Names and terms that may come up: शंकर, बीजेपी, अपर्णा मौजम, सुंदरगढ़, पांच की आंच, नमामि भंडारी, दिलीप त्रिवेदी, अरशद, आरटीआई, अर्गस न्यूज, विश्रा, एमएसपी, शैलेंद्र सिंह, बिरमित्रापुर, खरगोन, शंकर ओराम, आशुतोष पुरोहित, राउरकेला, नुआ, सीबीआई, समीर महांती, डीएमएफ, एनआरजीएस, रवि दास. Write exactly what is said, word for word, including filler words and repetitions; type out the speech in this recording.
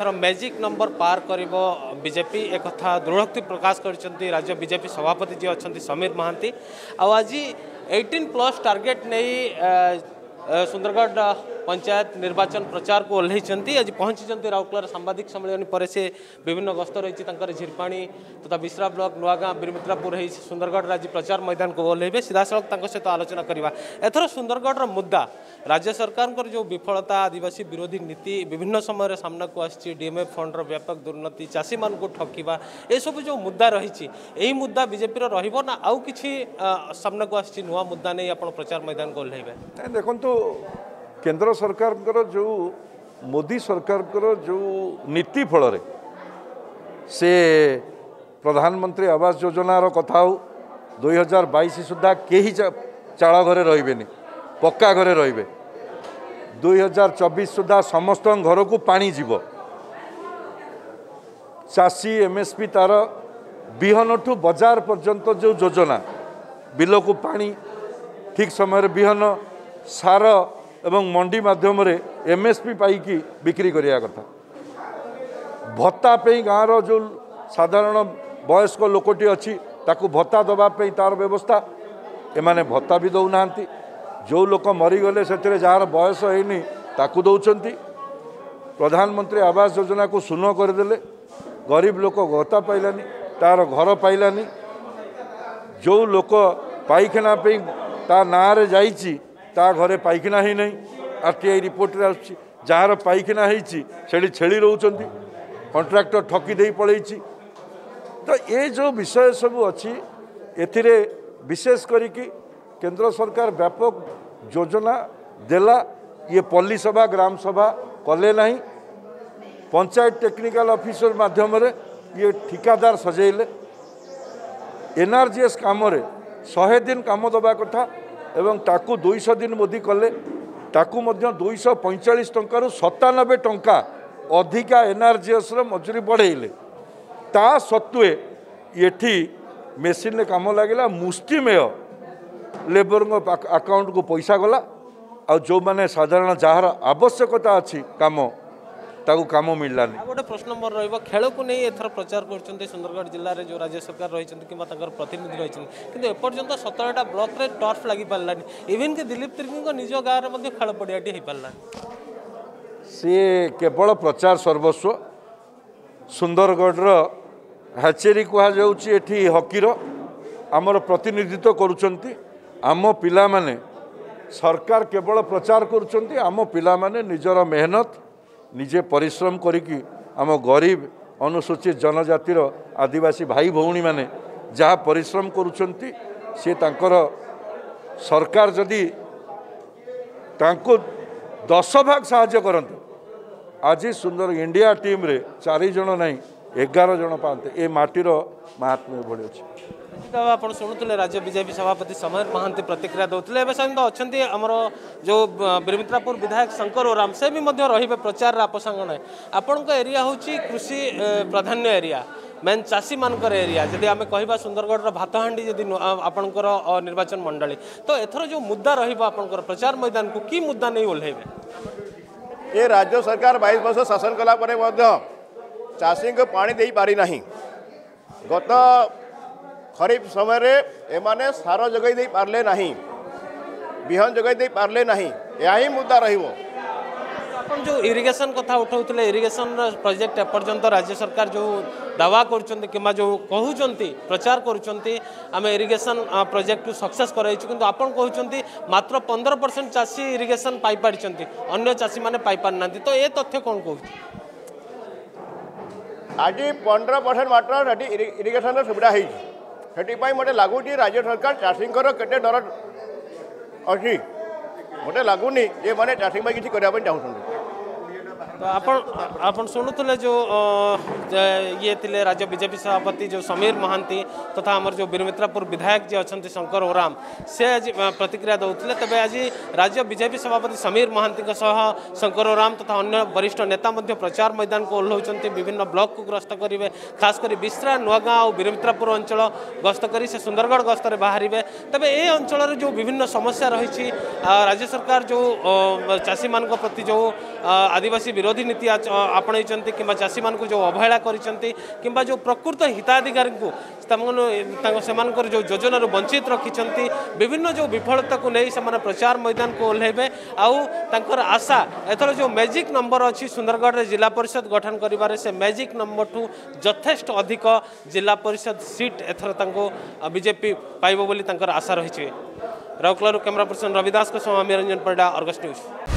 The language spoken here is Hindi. मैजिक नंबर पार करिबो बीजेपी एक कथा दृढ़ोक्ति प्रकाश कर राज्य बीजेपी सभापति जी अच्छा समीर महांती आज अठारह प्लस टार्गेट नहीं सुंदरगढ़ पंचायत निर्वाचन प्रचार को ओल्लैंट आज पहुंची राउरकेला सांबादिक सम्मेलन पर से विभिन्न गस्त रही झिरपाणी तथा विश्रा ब्लॉक नुआ बिरमित्रापुर हो सुंदरगढ़ राज्य प्रचार मैदान को ओल्लैबे सीधा सड़क सहित आलोचना करवा एथर सुंदरगढ़ मुद्दा राज्य सरकार जो विफलता आदिवासी विरोधी नीति विभिन्न समय सामना को आसी डीएमएफ फंडर व्यापक दुर्नीति चाषी मान ठकिवा ये सब जो मुद्दा रही यही मुद्दा बीजेपी रहा आउ कि सामना को आसी नुआ मुद्दा नहीं आप प्रचार मैदान को ओल्लैबे देखो केंद्र सरकार कर जो मोदी सरकार कर जो नीति फल से प्रधानमंत्री आवास योजनार कथा हो दुई हजार बाईस सुधा कहीं चाड़ घरे रही पक्का घरे रे दुई हजार चौबीस सुधा समस्त घर को पानी जीव चाषी एमएसपी तार बिहन ठू बजार पर्यंत जो योजना बिल को पानी ठीक समय बिहन सार एवं मंडी माध्यम एमएसपी पाई बिक्री करिया कथा भत्ता पे गाँव जो साधारण वयस्क लोकटी अच्छी ताकू भत्ता दवापी तार व्यवस्था एमाने भत्ता भी दौना जो लोक मरीगले से जार बयस होनी ताकू दौरान प्रधानमंत्री आवास योजना को शून्य करदे गरीब लोक भत्ता पाइलानी तार घर पाइलानी जो लोक पाइखाना पे ता ना जा घरे पाइखाना ही नहीं आरटीआई रिपोर्ट आर पाइखाना होती छेली रोचंती कंट्राक्टर ठकी दे पड़े तो ये जो विषय सब अच्छी एथिरे विशेष करिकी केंद्र सरकार व्यापक योजना देला ये पल्ली सभा ग्राम सभा कले ना पंचायत टेक्निकल ऑफिसर माध्यम ये ठिकादार सजेले एनआरजीएस काम शहे दिन काम दबा कथा एवं ताकू दुईश दिन मोदी कले ताकू मध्य दुईश पैंचाश टकर सतानबे टंका अधिका एनआरजीएस मजूरी बढ़ेले ता सत्वे ये मेसीन रे काम लगे मुष्टिमेय लेबर अकाउंट को पैसा गला आ जो माने साधारण जार आवश्यकता अच्छी काम ताकू काम मिललानी गोटे प्रश्न मोर रही खेल को नहीं एथर प्रचार कर सुंदरगढ़ जिले में जो राज्य सरकार रही किंवा प्रतिनिधि रही कि एपर्तंत सतरटा ब्लॉक रे टर्फ लगी पार्लानी इवेन कि दिलीप त्रिवेदी निज गाँव में खेल पड़ियाटी हो पार्ला सी केवल प्रचार सर्वस्व सुंदरगढ़ हाचेरी कहु हकीर आमर प्रतिनिधित्व करुँच आम पिला माने सरकार केवल प्रचार करुँच आम पिला माने निजर मेहनत निजे परिश्रम करिकी आम गरीब अनुसूचित जनजातिर आदिवासी भाई भौणी माने जहाँ परिश्रम करुँच सी तांकर सरकार जदि तांको दस भाग साहाय्य करते आज सुंदर इंडिया टीम रे चार जन नहीं एगार जन पाते ये माटीर महात्म्य भली अछि आप शुणुते राज्य बीजेपी सभापति समीर महांती प्रतिक्रिया देते अच्छा आमर जो बिरमित्रापुर विधायक शंकर और राम से भी रे प्रचार आपसांग ना आपण एरिया हूँ कृषि प्राधान्य एरिया मेन चाषी मानकर एरिया जब आम कह सुंदरगढ़ भातहांडी जदि आपणकर निर्वाचन मंडली तो एथर जो मुद्दा रहा प्रचार मैदान को कि मुद्दा नहीं ओल्लैबे ये राज्य सरकार बाईस वर्ष शासन कलापर चाषी को पानी दे पारी ना गत खरीफ समय रे एमाने सार जगई दे पारले नहीं बिहन जगई दे पारले नहीं यही मुद्दा रहिबो अपन जो इरिगेशन कथा उठाउतले इरिगेशन प्रोजेक्ट पर्यंत राज्य सरकार जो दावा करचंती किमा जो कहउचंती प्रचार करचंती आमे इरिगेशन प्रोजेक्ट को सक्सेस कराइछु किंतु अपन कहउचंती मात्र पंद्रह परसेंट चाषी इरिगेशन पाई पारचंती अन्य चाषी माने पाई पारनांती तो ए तथ्य कोन कहउछ आज पंद्रह परसेंट मात्र इरिगेशन सुविधा हेइ सेपाई मत लगुच राज्य सरकार चाषी के डर अच्छी मत लगुनि ये मैंने चाषी किसी चाहूँ आप शुणुते जो ये थे राज्य बीजेपी सभापति जो समीर महांती तथा आमर जो बिरमित्रापुर विधायक जी अच्छा शंकर ओराम से आज प्रतिक्रिया देते तेज आज राज्य बीजेपी सभापति समीर महांती शंकर ओराम तथा अन्य वरिष्ठ नेता प्रचार मैदान को ओह्लौंट विभिन्न ब्लॉक को ग्रस्त करेंगे खासकर विश्रा नुआगाँ और बिरमित्रापुर अंचल गस्त कर सुंदरगढ़ गस्तर बाहर तेज ये अंचल जो विभिन्न समस्या रही राज्य सरकार जो चाषी मान प्रति जो आदिवासी विरोध विरोधी नीति आपणाई किंवा चाषी मानक जो अवहेला करछंती किंवा जो प्रकृत हिताधिकारी को जो योजना वंचित रखिंट विभिन्न जो विफलता को नहीं से प्रचार मैदान को ओह्लैबे आउर आशा एथर जो मैजिक नंबर अच्छी सुंदरगढ़ जिला परिषद गठन करिवारे से मैजिक नंबर ठू जथेष्ट अधिक जिला परिषद सीट एथर तंको बीजेपी पाइबो बोली तंकर आशा रही। राउरकेला कैमरा पर्सन रवि दास को समीर महांती परिडा अर्गस न्यूज।